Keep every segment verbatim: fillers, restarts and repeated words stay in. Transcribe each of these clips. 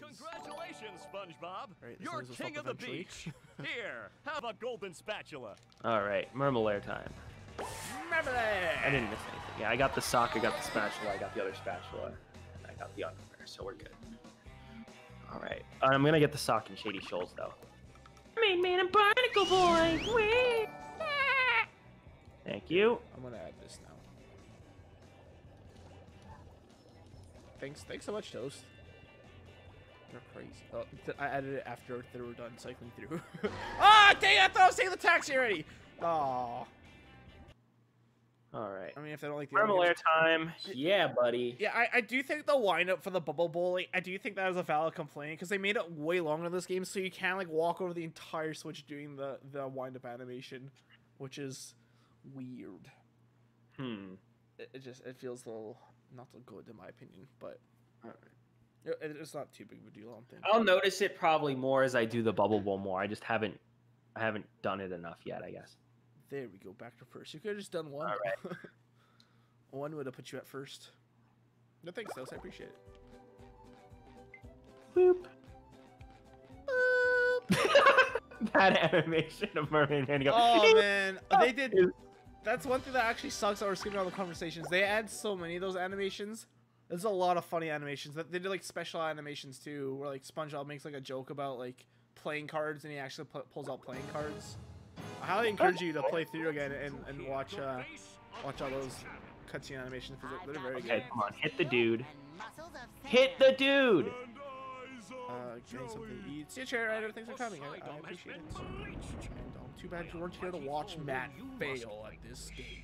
Congratulations! Congratulations, SpongeBob! Right, you're king of the beach! Here, have a golden spatula! Alright, Mermalair time. Mermalair! I didn't miss anything. Yeah, I got the sock, I got the spatula, I got the other spatula, and I got the underwear, so we're good. Alright, I'm gonna get the sock in Shady Shoals, though. Mermaid Man and Barnacle Boy! Wait. Thank you. I'm gonna add this now. Thanks, thanks so much, Toast. You're crazy. Oh, I added it after they were done cycling through. Ah, oh, dang! I thought I was taking the taxi already. Oh. All right. I mean, if they don't like the Mermalair time, yeah, buddy. Yeah, I, I do think the wind-up for the bubble bowl, like, I do think that was a valid complaint because they made it way longer in this game, so you can like walk over the entire Switch doing the the wind-up animation, which is weird. Hmm. It, it just it feels a little. Not so good, in my opinion, but all right. it, it's not too big of a deal. I'm thinking. I'll notice it probably more as I do the bubble bowl more. I just haven't, I haven't done it enough yet, I guess. There we go, back to first. You could have just done one. All right. One would have put you at first. No thanks, though. So I appreciate it. Boop. Boop. That animation of Mermaid Man. Oh man, they did. That's one thing that actually sucks that we're skipping all the conversations. They add so many of those animations. There's a lot of funny animations. They did like special animations too, where like SpongeBob makes like a joke about like playing cards and he actually pulls out playing cards. I highly encourage you to play through again and, and watch uh, watch all those cutscene animations because they're very good. Okay, come on, hit the dude. Hit the dude! Uh, getting something to eat. See you, Chair Rider. Thanks for coming. I, I appreciate it. And, um, too bad you weren't here to watch Matt fail at this game.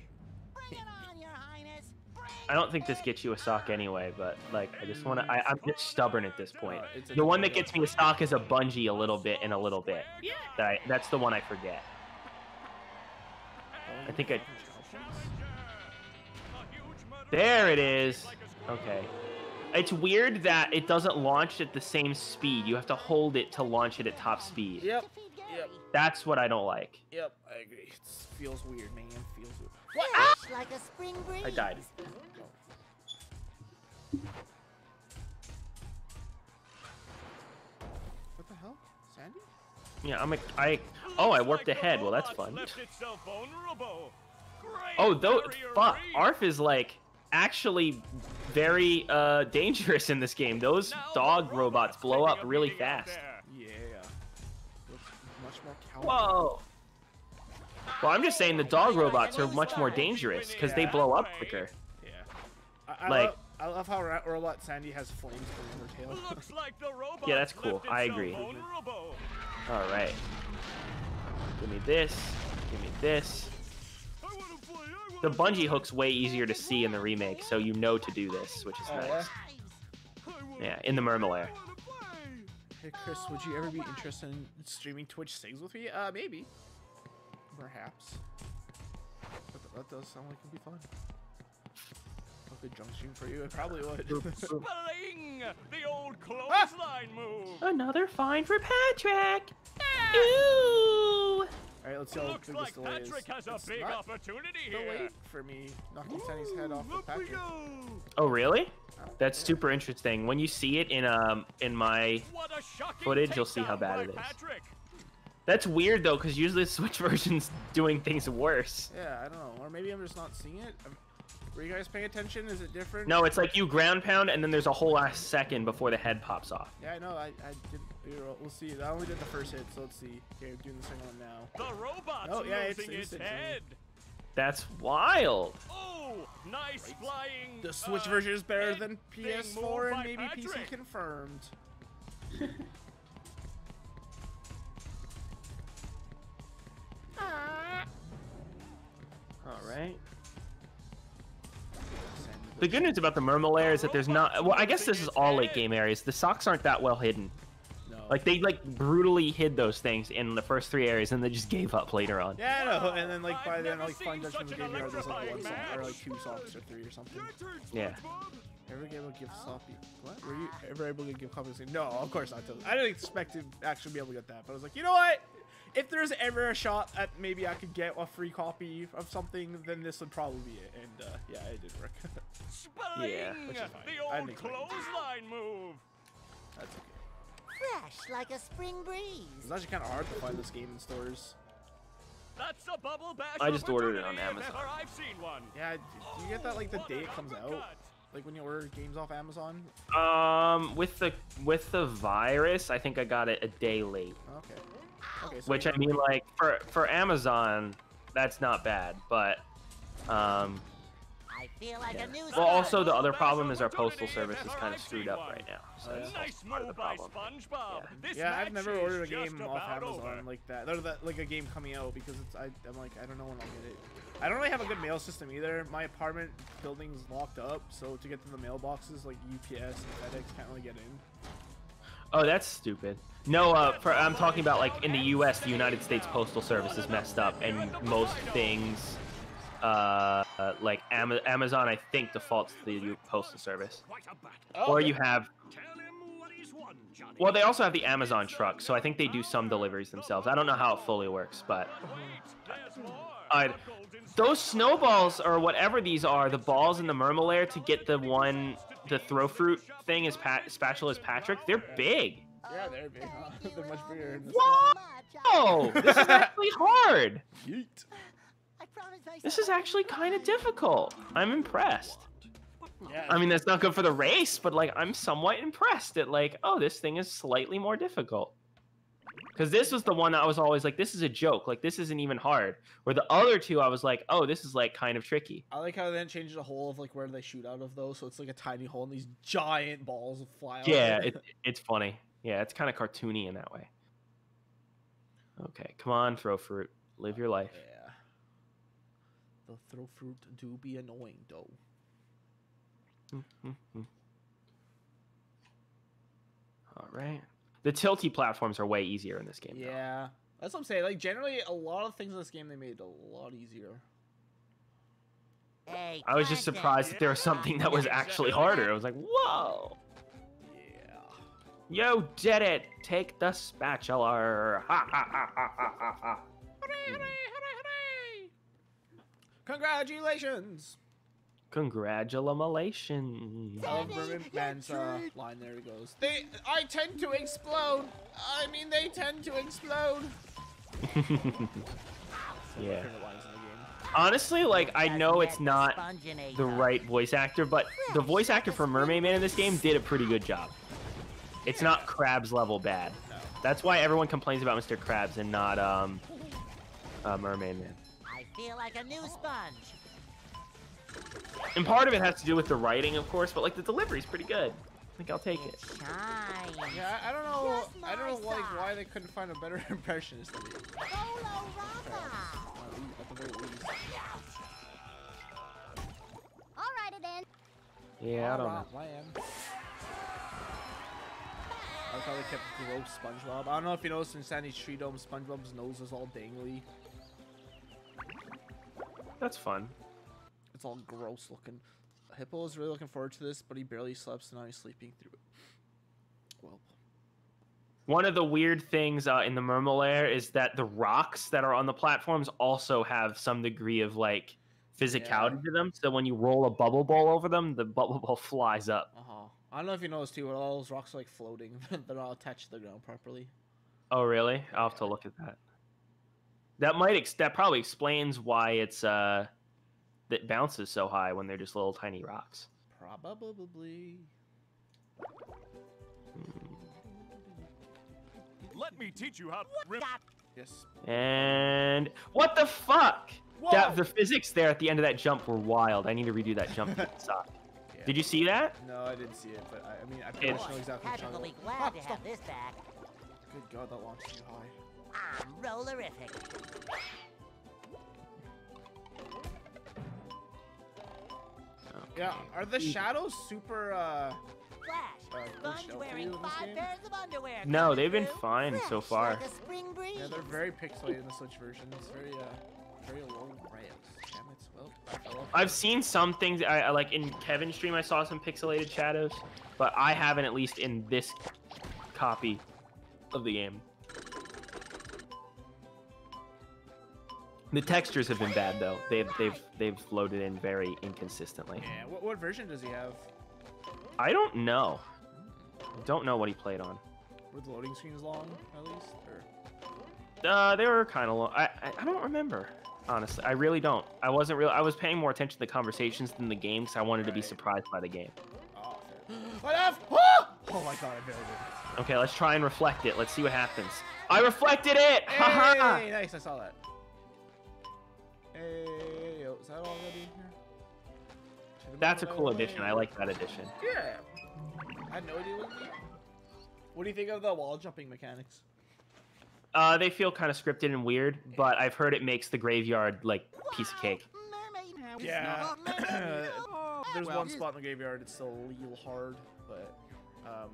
I don't think this gets you a sock anyway, but like, I just want to. I'm just stubborn at this point. Uh, the one that gets me a sock is a bungee, a little bit and a little bit. That I, that's the one I forget. I think I. There it is. Okay. It's weird that it doesn't launch at the same speed. You have to hold it to launch it at top speed. Yep. Yep. That's what I don't like. Yep, I agree. It feels weird, man. It feels weird. What? Ah! Like a spring breeze. I died. What the hell? Sandy? Yeah, I'm a, I Oh, I warped ahead. Well, that's fun. Oh, though fuck. Arf is like actually very uh dangerous in this game. Those dog robots blow up really fast. Yeah, much more cowardly. Whoa. Well, I'm just saying the dog robots are much more dangerous because they blow up quicker. Yeah, I, I like love, I love how Rat Robot Sandy has flames from her tail. Looks like the robot. Yeah, that's cool. I agree. All right, give me this, give me this. The bungee hook's way easier to see in the remake, so you know to do this, which is oh, nice. What? Yeah, in the Mermalair. Hey, Chris, would you ever be interested in streaming Twitch Sigs with me? Uh, maybe. Perhaps. But that does sound like it'd be fun. A good jump stream for you, it probably would. Spring! The old clothesline ah! move! Another find for Patrick! Ah! Ooh! Alright, let's see how big this delay is. It's not delayed for me knocking Sandy's head off of Patrick. Oh, really? That's super interesting. When you see it in um in my footage, you'll see how bad it is. That's weird, though, because usually the Switch version's doing things worse. Yeah, I don't know. Or maybe I'm just not seeing it. I'm... Were you guys paying attention? Is it different? No, it's like you ground pound, and then there's a whole last second before the head pops off. Yeah, I know. I, I didn't. We'll see. I only did the first hit, so let's see. Okay, we're doing the second one now. The robot's oh, yeah, losing it's, it's its head. That's wild. Oh, nice right. flying. The Switch uh, version is better than P S four and maybe Patrick. P C confirmed. All right. The good news about the Mermalair is that there's not... Well, I guess this is all late game areas. The socks aren't that well hidden. No. Like, they, like, brutally hid those things in the first three areas, and they just gave up later on. Yeah, I know. And then, like, by then, like, Fun Judgment Game Yard, there's, like, one sock, or, like, two socks, or three, or something. Yeah. Ever able to give sloppy... What? Were you ever able to give copies? No, of course not. I didn't expect to actually be able to get that, but I was like, you know what? If there's ever a shot that maybe I could get a free copy of something, then this would probably be it. And uh, yeah, it did work. Yeah, which is fine. The old clothesline move. splash like a spring breeze. It's actually kind of hard to find this game in stores. That's a bubble bash. I just ordered it on Amazon. I've seen one. Yeah, do you get that like the day it comes out? Like when you order games off Amazon? Um, with the with the virus, I think I got it a day late. Okay. Okay. So which I mean, like for for Amazon, that's not bad, but um. I feel like yeah. a new well, also the other problem is our postal service is kind of screwed up right now. So that's nice part of the problem. SpongeBob. Yeah, this yeah I've never ordered a game off Amazon over. like that. Or that, like a game coming out because it's I, I'm like I don't know when I'll get it. I don't really have a good mail system either. My apartment building's locked up, so to get to the mailboxes like U P S and FedEx can't really get in. Oh, that's stupid. No, uh, for, I'm talking about like in the U S, the United States Postal Service is messed up, and most things. Uh, uh, like Am Amazon, I think defaults to the postal service, or you have. Well, they also have the Amazon truck, so I think they do some deliveries themselves. I don't know how it fully works, but uh, those snowballs or whatever these are, the balls in the Mermalair to get the one, the throw fruit thing as Pat spatula as Patrick. They're big. Yeah, they're big. Huh? They're much bigger. Whoa! This is actually hard. Yeet. This is actually kind of difficult. I'm impressed. Yeah. I mean, that's not good for the race, but like, I'm somewhat impressed at like, oh, this thing is slightly more difficult. Because this was the one I was always like, this is a joke. Like, this isn't even hard. Where the other two, I was like, oh, this is like kind of tricky. I like how they then changed the hole of like where they shoot out of though, so it's like a tiny hole and these giant balls fly out. Yeah, it, it's funny. Yeah, it's kind of cartoony in that way. Okay, come on, throw fruit. Live your life. Yeah. The throw fruit do be annoying, though. Mm-hmm. All right. The tilty platforms are way easier in this game. Yeah, though. That's what I'm saying. Like generally, a lot of things in this game they made a lot easier. Hey, I was just surprised that there was something that was actually harder. I was like, whoa. Yeah. Yo, did it? Take the spatula. Ha ha ha ha ha ha ha. Hooray! Hooray! Congratulations! Congratulations! I love Mermaid Man's uh, line. There he goes. They, I tend to explode. I mean, they tend to explode. Yeah. Honestly, like I know it's not the right voice actor, but the voice actor for Mermaid Man in this game did a pretty good job. It's not Krabs level bad. That's why everyone complains about Mister Krabs and not um, uh, Mermaid Man. Feel like a new sponge. And part of it has to do with the writing, of course, but like the delivery is pretty good. I think I'll take it. it. Yeah, I don't know. I don't know like why they couldn't find a better impressionist. Than me. Alrighty then. Yeah, I don't know. I am. I probably kept gross SpongeBob. I don't know if you noticed in Sandy's tree dome, SpongeBob's nose is all dangly. That's fun. It's all gross looking. Hippo is really looking forward to this, but he barely slept, so now he's sleeping through it. Well. One of the weird things uh, in the Mermalair is that the rocks that are on the platforms also have some degree of like physicality yeah. to them. So when you roll a bubble ball over them, the bubble ball flies up. Uh huh. I don't know if you noticed too, but all those rocks are like floating. They're not attached to the ground properly. Oh really? I'll have to look at that. That might ex that probably explains why it's uh that bounces so high when they're just little tiny rocks. Probably. Let me teach you how to rip. Yes. And what the fuck? Whoa. That the physics there at the end of that jump were wild. I need to redo that jump. Stop. Yeah. Did you see that? No, I didn't see it, but I, I mean I can't know exactly. Happily glad ah, to have this back. Good God, that launched too high. I'm rollerific. Okay. Yeah, are the shadows super, uh... Flash, sponge uh, wearing five pairs of underwear. No, they've been fine Fresh so far. Like a spring breeze. Yeah, they're very pixelated in the Switch version. It's very, uh, very low rails. Damn it, well, I I've seen some things, I, I like in Kevin's stream I saw some pixelated shadows, but I haven't at least in this copy of the game. The textures have been bad though. They've they've they've loaded in very inconsistently. Yeah. What what version does he have? I don't know. I don't know what he played on. Were the loading screens long, at least? Or? Uh, they were kind of long. I, I I don't remember, honestly. I really don't. I wasn't real. I was paying more attention to the conversations than the game because I wanted right. to be surprised by the game. Oh, oh! Oh my god, I barely did it. Okay, let's try and reflect it. Let's see what happens. I reflected it! Haha! Hey, nice, I saw that. Hey, yo, is that all ready in here? That's a cool addition. I like that addition. Yeah. I had no idea what it was. What do you think of the wall jumping mechanics? Uh, they feel kind of scripted and weird, but I've heard it makes the graveyard like piece of cake. Yeah. There's well, one spot in the graveyard. It's a little hard, but. Um,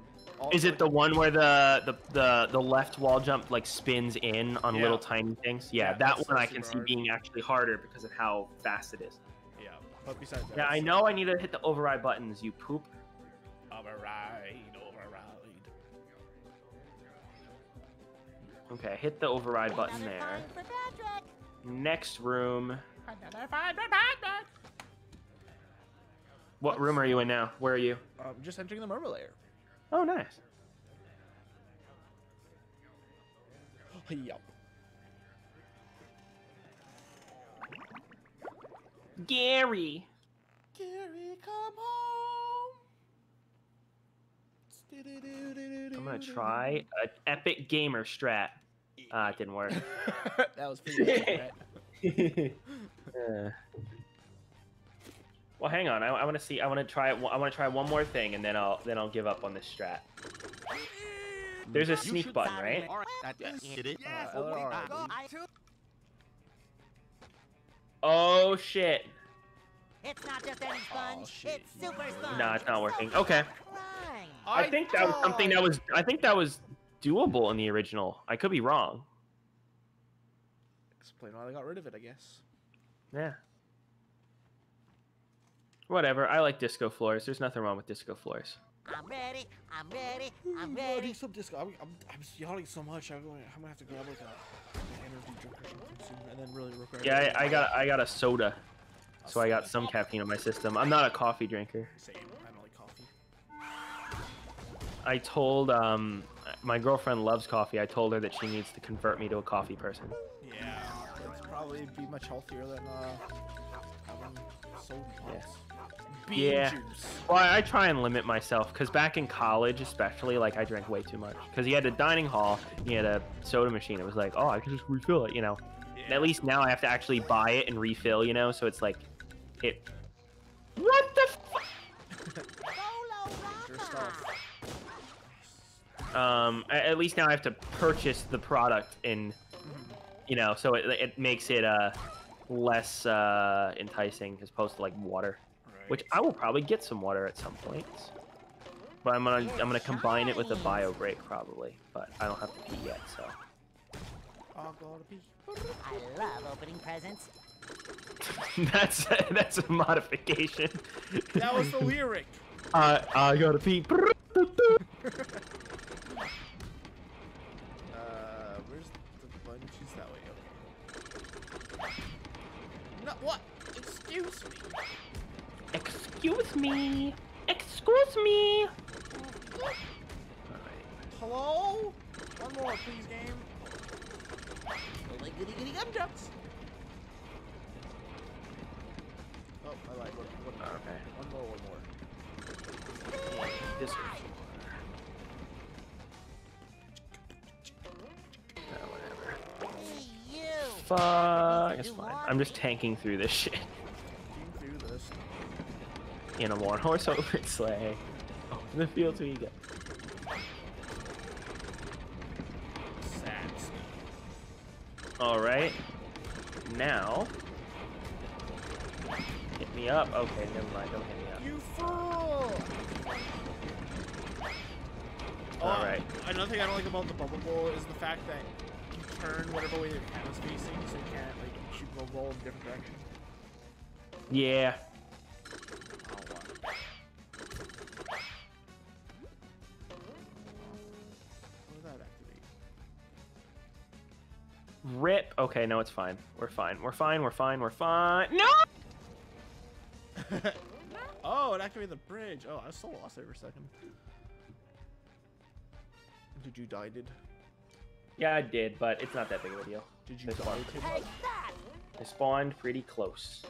Is it the one where the, the the the left wall jump like spins in on yeah. little tiny things? Yeah, yeah that one I can see hard. being actually harder because of how fast it is. Yeah. But besides that, yeah, I know I need to hit the override buttons. You poop. Override, override. Okay, hit the override Another button there. Next room. Another find for Patrick. What Let's... room are you in now? Where are you? I'm just entering the Mermalair. Oh, nice. Yup. Gary. Gary, come home. I'm gonna try an epic gamer strat. Ah, uh, it didn't work. That was pretty good. uh. Well, hang on. I, I want to see. I want to try. I want to try one more thing, and then I'll then I'll give up on this strat. There's a sneak button, right? Oh shit. It's not just any sponge. It's super sponge. No, it's not working. Okay. I think that was something that was. I think that was doable in the original. I could be wrong. Explain why they got rid of it, I guess. Yeah. Whatever. I like disco floors. There's nothing wrong with disco floors. I'm ready. I'm ready. I'm ready. Some disco. I'm, I'm, I'm yawning so much. I'm going. I'm gonna have to grab like a, an energy drink or something soon, and then really regret. Yeah, I, I got. I got a soda. So I got some caffeine in my system. I'm not a coffee drinker. Same. I don't like coffee. I told um my girlfriend loves coffee. I told her that she needs to convert me to a coffee person. Yeah, it's probably be much healthier than uh having soda. Yes. Bean yeah. Juice. Well, I, I try and limit myself because back in college, especially, like I drank way too much. Because you had a dining hall, you had a soda machine. It was like, oh, I can just refill it, you know. Yeah. At least now I have to actually buy it and refill, you know. So it's like. It. What the fuck? um, at least now I have to purchase the product and, you know, so it, it makes it uh less uh enticing as opposed to like water, right. Which I will probably get some water at some point, but I'm gonna I'm gonna combine it with a bio break probably, but I don't have to pee yet, so. I'll go to pee. I love opening presents. that's a, that's a modification. That was the lyric. Uh, I gotta pee. uh, where's the button? She's that way. Okay. No, what? Excuse me. Excuse me. Excuse me. All right. Hello? One more, please, game. Oh my goody goody gumdrops. Oh, I like one, one, one, okay. one more, one more. This one. Oh, whatever. Fuck, it's fine. I'm just tanking through this shit. Tanking through this. In a war horse over its sleigh. Oh, in the field till you get. Sats. Alright. Now. Hit me up. Okay, never mind. Don't hit me up. You fool! All um, right. Another thing I don't like about the bubble bowl is the fact that you turn whatever way your camera's facing, so you can't like shoot the bubble bowl in different directions. Yeah. What did that activate? Rip. Okay, no, it's fine. We're fine. We're fine. We're fine. We're fine. No. Oh, it activated the bridge. Oh, I was so lost there for a second. Did you die, did? Yeah, I did, but it's not that big of a deal. Did you I die? Spawned I spawned pretty close,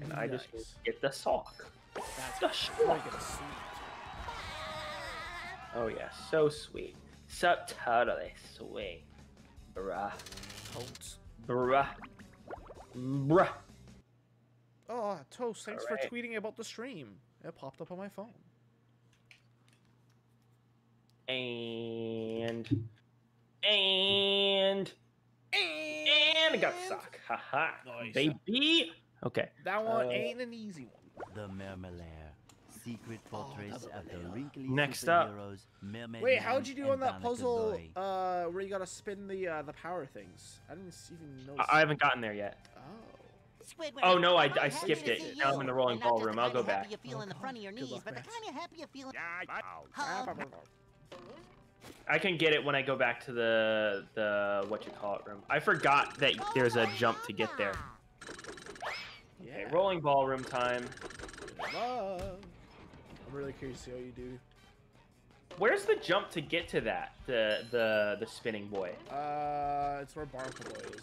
and nice. I just get the sock. That's the sock. Sweet. Oh yeah, so sweet. So totally sweet, bruh. Totes. Bruh. Bruh. Oh, Toast, thanks right. for tweeting about the stream. It popped up on my phone. And... And... And... I got the sock. Haha. Nice. Baby! Okay. That one uh, ain't an easy one. The Mermalair. Secret fortress oh, of the wrinkly Next up. Wait, how'd you do on that Barnacle puzzle uh, where you gotta spin the uh, the power things? I didn't even know. I, I haven't gotten there yet. Oh. Oh no, I, I skipped it. Now I'm in the rolling ballroom. I'll go back. I can get it when I go back to the the what you call it room. I forgot that there's a jump to get there. Okay, rolling ballroom time. I'm really curious to see how you do. Where's the jump to get to that? The the the spinning boy. Uh, it's where Barnacle Boy is.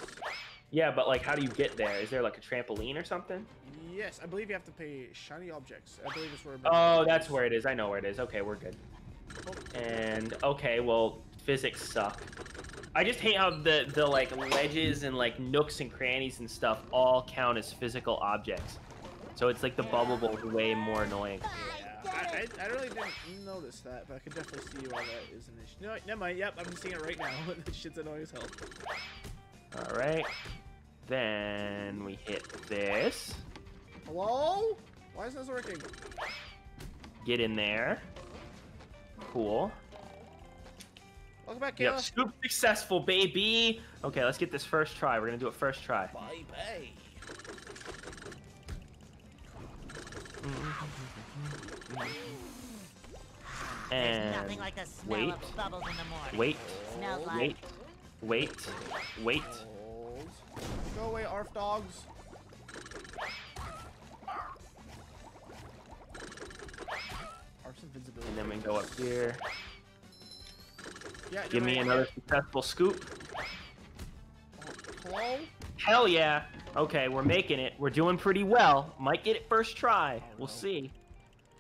Yeah, but like, how do you get there? Is there like a trampoline or something? Yes, I believe you have to pay shiny objects. I believe it's where. Oh, that's is. where it is. I know where it is. Okay, we're good. Oh. And okay, well, physics suck. I just hate how the the like ledges and like nooks and crannies and stuff all count as physical objects. So it's like the bubble bowl is way more annoying. Yeah, I, I, I really didn't notice that, but I could definitely see why that is an issue. No, never mind. Yep, I'm seeing it right now. This shit's annoying as hell. All right, then we hit this. Hello? Why is this working? Get in there. Cool. Welcome back, Kayla. Yep, scoop successful, baby. Okay, let's get this first try. We're gonna do it first try. Bye bye. And there's nothing like the smell wait, of bubbles in the morning. Wait, smells like wait. Wait, wait. Go away, Arf dogs. Arf's invincibility. And then we go up here. Yeah, give me right another here. successful scoop. Oh, hello? Hell yeah. Okay, we're making it. We're doing pretty well. Might get it first try. We'll know. see.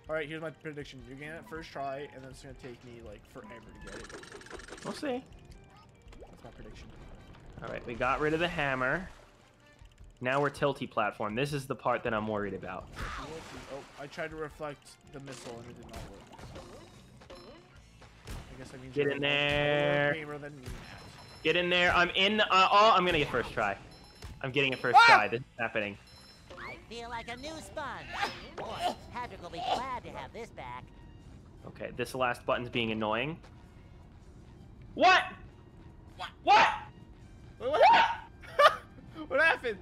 All right, here's my prediction. You're getting it first try, and then it's going to take me like forever to get it. We'll see. My prediction. All right, we got rid of the hammer. Now we're tilty platform. This is the part that I'm worried about. Oh, I tried to reflect the missile and it did not work. I guess I mean get in there. Get in there. I'm in. Uh, oh, I'm gonna get first try. I'm getting a first ah! try. This is happening. I feel like a new sponge. Boy, Patrick will be glad to have this back. Okay, this last button's being annoying. What? What? What? Wait, what? What? What happened?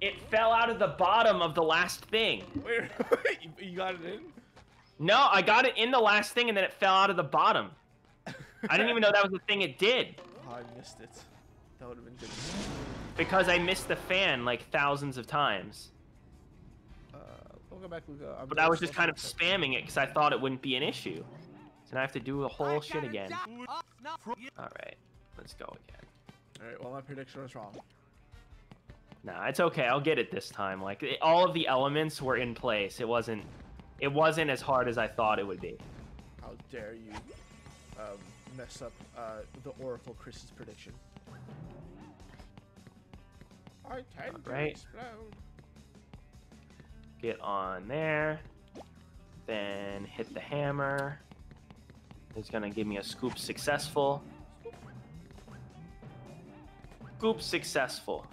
It fell out of the bottom of the last thing. Wait, wait, you got it in? No, I got it in the last thing, and then it fell out of the bottom. I didn't even know that was the thing it did. Oh, I missed it. That would have been good. Because I missed the fan like thousands of times. Uh, we'll go back, Luca. I'm but I was just kind of spamming it because I thought it wouldn't be an issue. And I have to do the whole shit again. All right, let's go again. All right, well, my prediction was wrong. Nah, it's okay. I'll get it this time. Like it, all of the elements were in place. It wasn't, it wasn't as hard as I thought it would be. How dare you um, mess up uh, the Oracle Chris's prediction? I tend all right. to explode. Get on there, then hit the hammer. It's gonna give me a scoop successful. Scoop successful.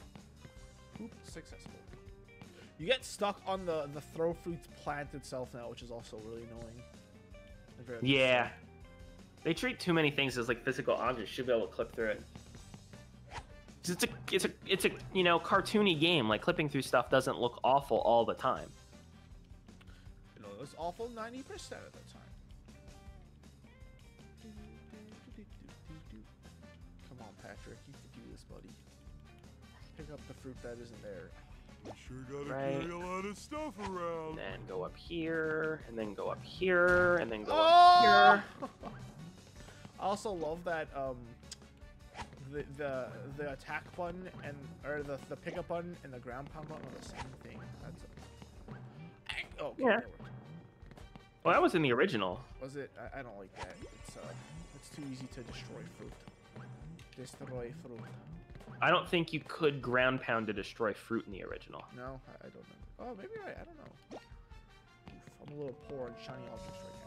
Scoop successful. You get stuck on the the throw fruits plant itself now, which is also really annoying. Yeah, they treat too many things as like physical objects. Should be able to clip through it. It's a it's a it's a you know cartoony game. Like clipping through stuff doesn't look awful all the time. You know, it looks awful ninety percent of the time. Patrick, you can do this, buddy. Pick up the fruit that isn't there. We sure gotta right. carry a lot of stuff around. And then go up here, and then go up here, and then go oh! up here. I also love that um, the the the attack button and or the the pickup button and the ground pound button are the same thing. That's a... oh, okay, yeah. Well, that was in the original. Was it? I, I don't like that. It's uh, it's too easy to destroy fruit. Destroy fruit. I don't think you could ground pound to destroy fruit in the original. No, I, I don't know. Oh, maybe I. I don't know. Oof, I'm a little poor on shiny objects right now.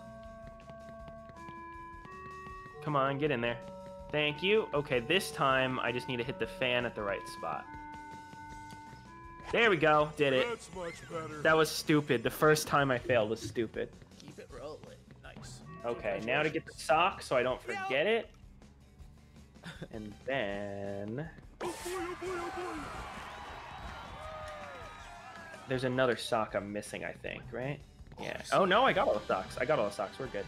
Come on, get in there. Thank you. Okay, this time I just need to hit the fan at the right spot. There we go. Did it. That's much better. That was stupid. The first time I failed was stupid. Keep it rolling. Nice. Okay, now to get the sock so I don't forget no. it. And then... oh boy, oh boy, oh boy. There's another sock I'm missing, I think, right? Yeah. Oh no, I got all the socks. I got all the socks. We're good.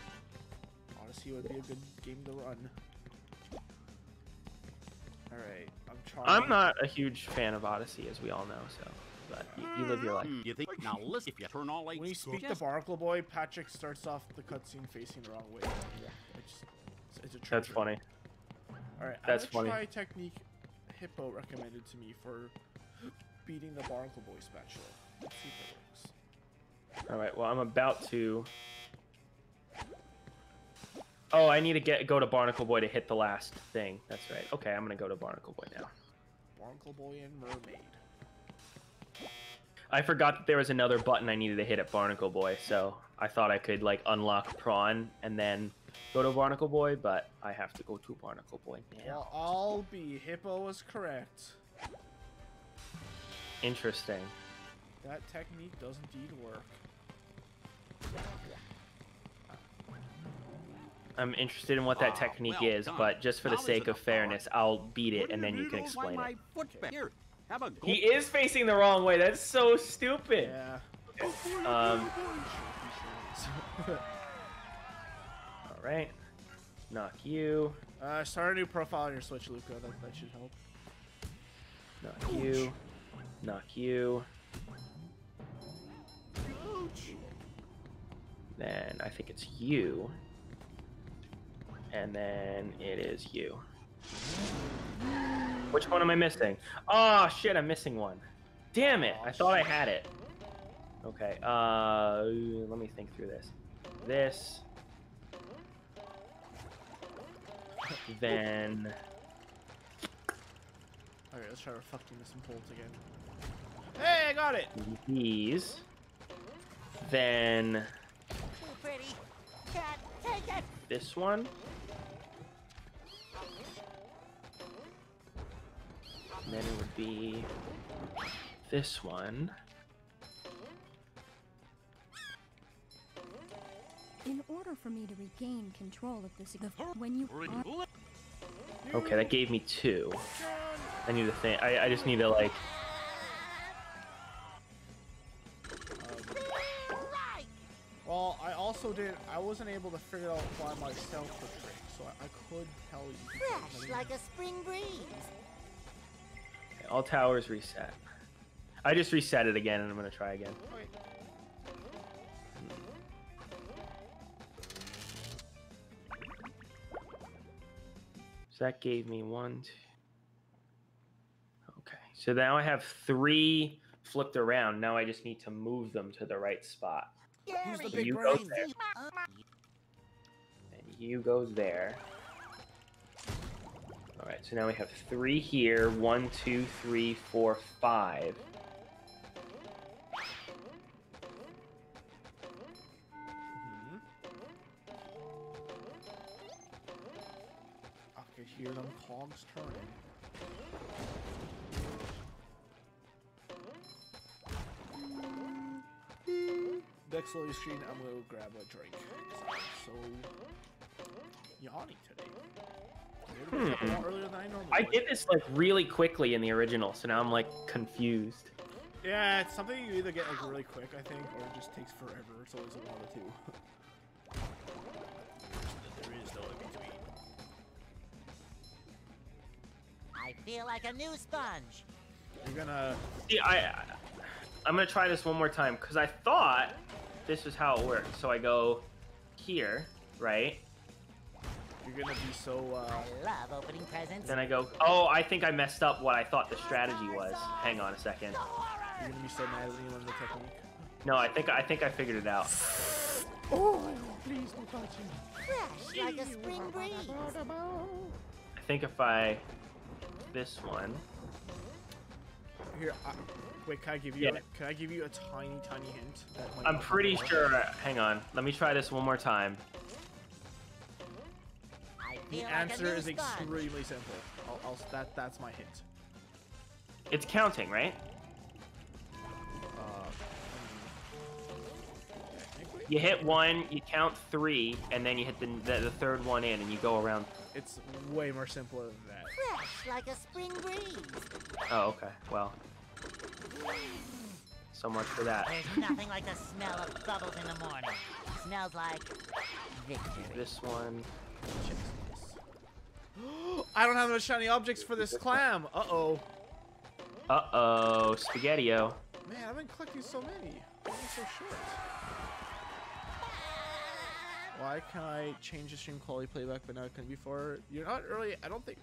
Honestly, it would be a good game to run. All right, I'm trying. I'm not a huge fan of Odyssey, as we all know. So, but you, you live your life. You think now? Listen, if you turn all lights. When you speak to Barnacle Boy, Patrick starts off the cutscene facing the wrong way. Yeah, it's, it's a treasure. That's funny. All right, that's I'm gonna funny. Try a technique Hippo recommended to me for beating the Barnacle Boy spatula. Let's see if it works. All right, well, I'm about to. Oh, I need to get go to Barnacle Boy to hit the last thing. That's right. Okay, I'm gonna go to Barnacle Boy now. Barnacle Boy and Mermaid. I forgot that there was another button I needed to hit at Barnacle Boy, so I thought I could like unlock Prawn and then go to Barnacle Boy, but I have to go to Barnacle Boy now. Well, I'll be Hippo is correct. Interesting. That technique does indeed work. I'm interested in what that technique oh, well is, done. But just for now the sake of fairness, power. I'll beat it, and then you can explain it. Here, have a he is facing the wrong way. That's so stupid. Yeah. Um, all right. Knock you. Uh, start a new profile on your Switch, Luca. That, that should help. Knock you. Knock you. Then I think it's you. And then it is you. Which one am I missing? Oh shit, I'm missing one. Damn it, I thought I had it. Okay, uh, let me think through this. This. Then. Alright, let's try reflecting this and pull it again. Hey, I got it! These. Then. Too pretty. Can't take it. This one. And then it would be this one. In order for me to regain control of this, when you are... okay, that gave me two. I need to think. I I just need to like. Well, I also did. I wasn't able to figure out by myself the trick, so I, I could tell you. Fresh like a spring breeze. Okay, all towers reset. I just reset it again, and I'm gonna try again. Wait. So that gave me one, two. Okay, so now I have three flipped around. Now I just need to move them to the right spot. Who's the big brain? And you go there. All right, so now we have three here. One, two, three, four, five. Mm-hmm. I can hear them cogs turning. Next loading screen, I'm gonna grab a drink. I'm so yawny today. Hmm. Earlier than I normally. I did this like really quickly in the original, so now I'm like confused. Yeah, it's something you either get like really quick, I think, or it just takes forever. It's always a lot of two. There is no in between. I feel like a new sponge. You're gonna. Yeah, I. I'm gonna try this one more time because I thought. This is how it works. So I go here, right? You're gonna be so, uh... I love opening presents. Then I go, oh, I think I messed up what I thought the strategy was. Hang on a second. You're gonna be so mad when you learn the technique. No, I think, I think I figured it out. Oh, please don't touch me. Fresh like a spring breeze. I think if I... This one... Here, I... Wait, can I give you? Yeah. A, can I give you a tiny, tiny hint? That I'm pretty sure. Hang on, let me try this one more time. The answer like is extremely simple. I'll, I'll, that that's my hint. It's counting, right? Uh, you hit one, you count three, and then you hit the, the the third one in, and you go around. It's way more simpler than that. Fresh like a spring breeze. Oh, okay. Well. So much for that. There's nothing like the smell of bubbles in the morning. It smells like victory. This one. I don't have enough shiny objects for this clam. Uh oh. Uh oh, Spaghetti-O. Man, I've been collecting so many. I'm so short. Why can I change the stream quality playback, but now it couldn't before? You're not really. I don't think.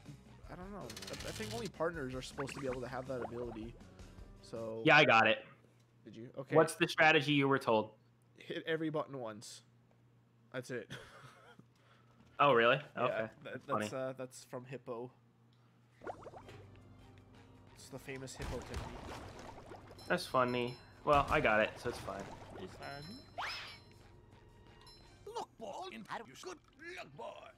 I don't know. I, I think only partners are supposed to be able to have that ability. So, yeah, I got it. Did you? Okay. What's the strategy you were told? Hit every button once. That's it. Oh, really? Yeah, okay. That, that's uh, that's from Hippo. It's the famous Hippo technique. That's funny. Well, I got it, so it's fine. It's fine. Look, boy. Good luck, boy.